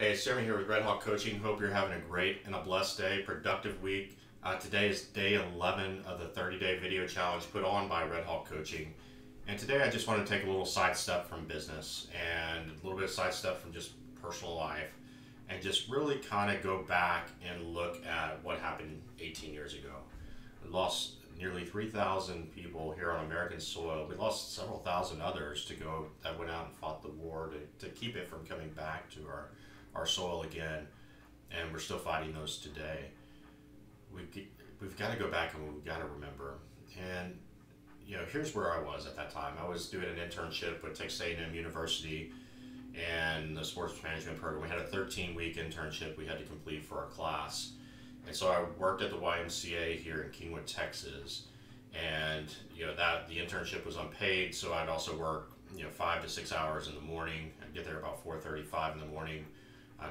Hey, it's Jeremy here with Red Hawk Coaching. Hope you're having a great and a blessed day, productive week. Today is day 11 of the 30-day video challenge put on by Red Hawk Coaching. And today I just want to take a little sidestep from business and a little bit of sidestep from just personal life and just really kind of go back and look at what happened 18 years ago. We lost nearly 3,000 people here on American soil. We lost several thousand others that went out and fought the war to keep it from coming back to our soil again, and we're still fighting those today. We've got to go back and we've got to remember. And you know, here's where I was at that time. I was doing an internship with Texas A&M University and the sports management program. We had a 13-week internship we had to complete for our class. And so I worked at the YMCA here in Kingwood, Texas. And you know, the internship was unpaid, so I'd also work 5 to 6 hours in the morning. I'd get there about 4:35 in the morning.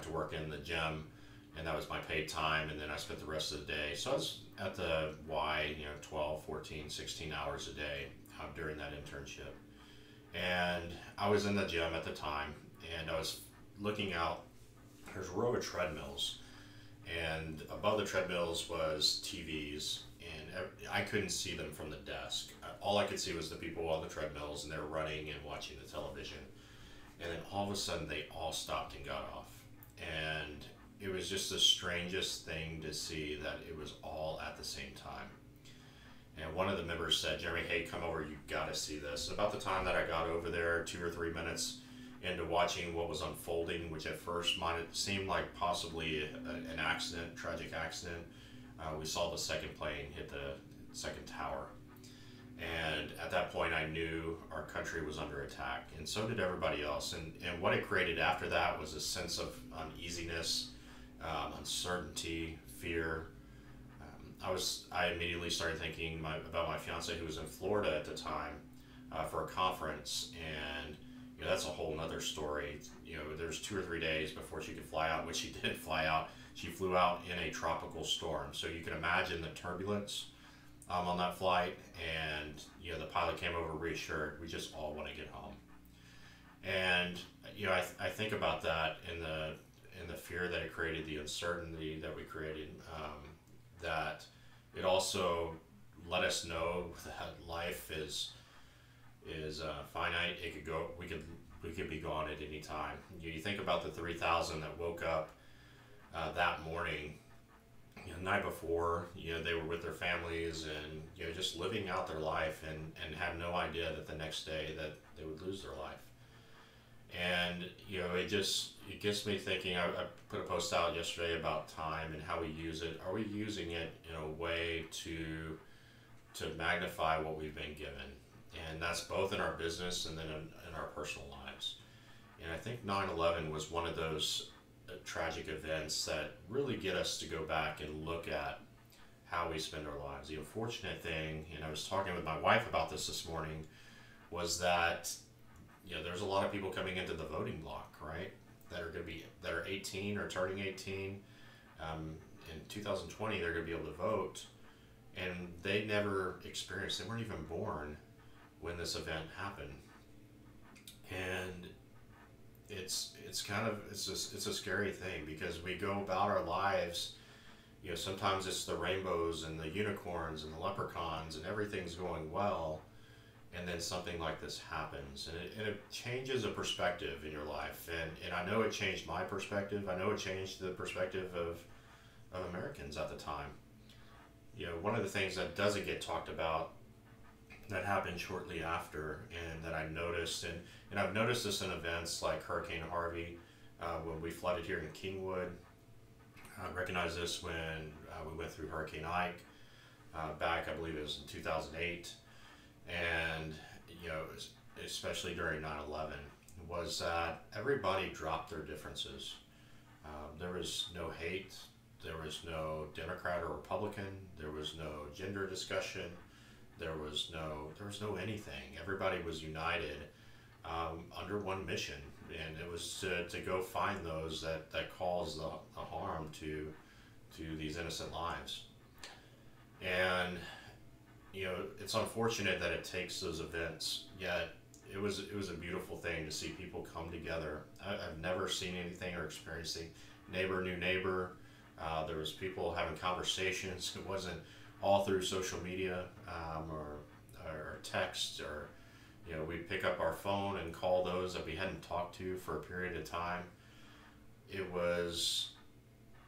To work in the gym, and that was my paid time, and then I spent the rest of the day. So I was at the Y, 12, 14, 16 hours a day during that internship. And I was in the gym at the time, and I was looking out, there's a row of treadmills, and above the treadmills was TVs, and I couldn't see them from the desk. All I could see was the people on the treadmills, and they were running and watching the television. And then all of a sudden, they all stopped and got off. And it was just the strangest thing to see that it was all at the same time. And one of the members said, "Jeremy, hey, come over, you gotta see this." And about the time that I got over there, 2 or 3 minutes into watching what was unfolding, which at first might seem like possibly an accident, tragic accident, we saw the second plane hit the second tower. And at that point, I knew our country was under attack, and so did everybody else. And what it created after that was a sense of uneasiness, uncertainty, fear. I immediately started thinking about my fiance, who was in Florida at the time for a conference, and that's a whole nother story. There's 2 or 3 days before she could fly out, which she did fly out. She flew out in a tropical storm, so you can imagine the turbulence on that flight. And the pilot came over reassured, we just all want to get home. And I think about that in the fear that it created, the uncertainty that we created, that it also let us know that life is finite. It could go, we could be gone at any time. You think about the 3,000 that woke up that morning. The night before, they were with their families and just living out their life, and had no idea that the next day that they would lose their life. And it gets me thinking. I put a post out yesterday about time and how we use it. Are we using it in a way to magnify what we've been given? And that's both in our business and then in our personal lives. And I think 9/11 was one of those tragic events that really get us to go back and look at how we spend our lives. The unfortunate thing, and I was talking with my wife about this morning, was that there's a lot of people coming into the voting block, right? That are 18 or turning 18. In 2020, they're going to be able to vote, and they never experienced. They weren't even born when this event happened, and it's a scary thing, because we go about our lives, sometimes it's the rainbows and the unicorns and the leprechauns and everything's going well, and then something like this happens, and it changes a perspective in your life. And I know it changed my perspective. I know it changed the perspective of Americans at the time. One of the things that doesn't get talked about that happened shortly after, and that I noticed, and I've noticed this in events like Hurricane Harvey, when we flooded here in Kingwood. I recognized this when we went through Hurricane Ike back, I believe it was in 2008, and especially during 9/11, was that everybody dropped their differences. There was no hate, there was no Democrat or Republican, there was no gender discussion. There was no anything. Everybody was united under one mission, and it was to go find those that caused the harm to these innocent lives. And it's unfortunate that it takes those events, yet it was a beautiful thing to see people come together. I've never seen anything or experienced anything. Neighbor knew neighbor. There was people having conversations. It wasn't all through social media or text, or we'd pick up our phone and call those that we hadn't talked to for a period of time. It was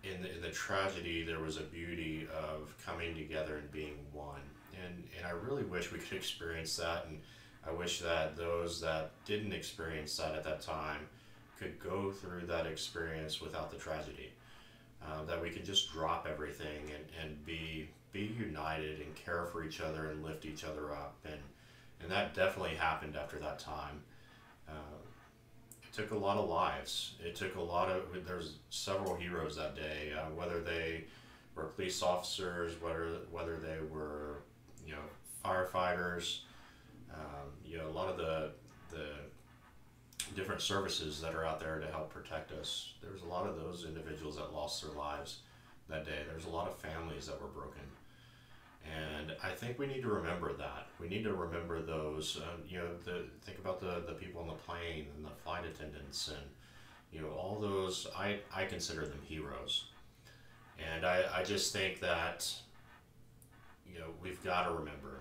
in the tragedy, there was a beauty of coming together and being one. And I really wish we could experience that, and I wish that those that didn't experience that at that time could go through that experience without the tragedy. That we could just drop everything and be united and care for each other and lift each other up. And that definitely happened after that time. It took a lot of lives. It took a lot of, there's several heroes that day, whether they were police officers, whether they were, firefighters, a lot of the different services that are out there to help protect us. There's a lot of those individuals that lost their lives that day. There's a lot of families that were broken. And I think we need to remember that. We need to remember those, think about the people on the plane and the flight attendants and, all those, I consider them heroes. And I just think that, we've got to remember.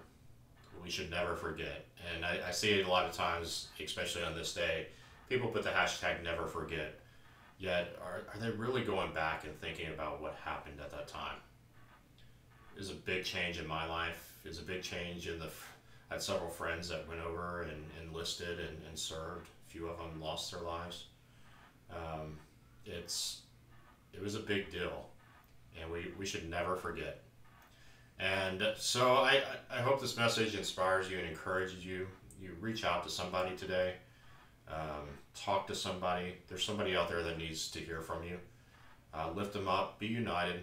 We should never forget. And I see it a lot of times, especially on this day, people put the hashtag never forget. Yet, are they really going back and thinking about what happened at that time? Is a big change in my life. Is a big change in the. I had several friends that went over and enlisted and served. A few of them lost their lives. It was a big deal, and we should never forget. And so I hope this message inspires you and encourages you. You reach out to somebody today. Talk to somebody. There's somebody out there that needs to hear from you. Lift them up. Be united.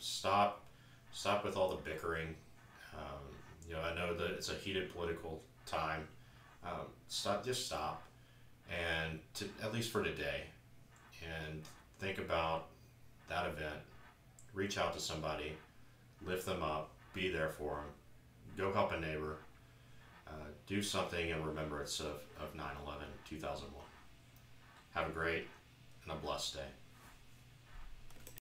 Stop with all the bickering. I know that it's a heated political time. Just stop, and at least for today, and think about that event. Reach out to somebody, lift them up, be there for them, go help a neighbor, do something in remembrance of 9/11, 2001. Have a great and a blessed day.